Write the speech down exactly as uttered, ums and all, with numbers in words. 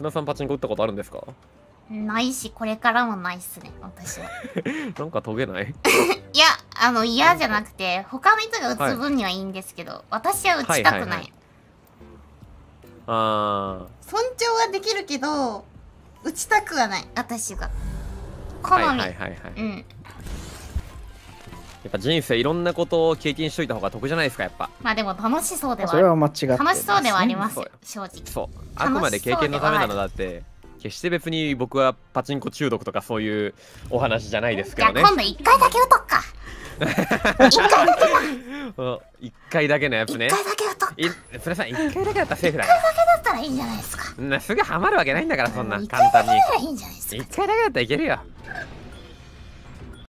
須田さんパチンコ打ったことあるんですか？ないし、これからもないっすね、私は。なんかとげない？いや、あの嫌じゃなくて、他の人が打つ分にはいいんですけど、はい、私は打ちたくない。ああ。尊重はできるけど、打ちたくはない、私が。好み。はいはいはいはい。うん。やっぱ人生いろんなことを経験しといた方が得じゃないですか、やっぱ。まあでも楽しそうではある。それは間違ってない。楽しそうではあります、正直。そう。あくまで経験のためなのだって。決して別に僕はパチンコ中毒とかそういうお話じゃないですけどね。じゃあ今度一回だけ打とっか。一回だけだ。一回だけのやつね。一回だけ打とっか。え、それさ、一回だけだったらセーフだ。一回だけだったらいいんじゃないですか。な、すぐハマるわけないんだから、そんな簡単に。一回だけだったらいいんじゃないですか。一回だけだったらいけるよ。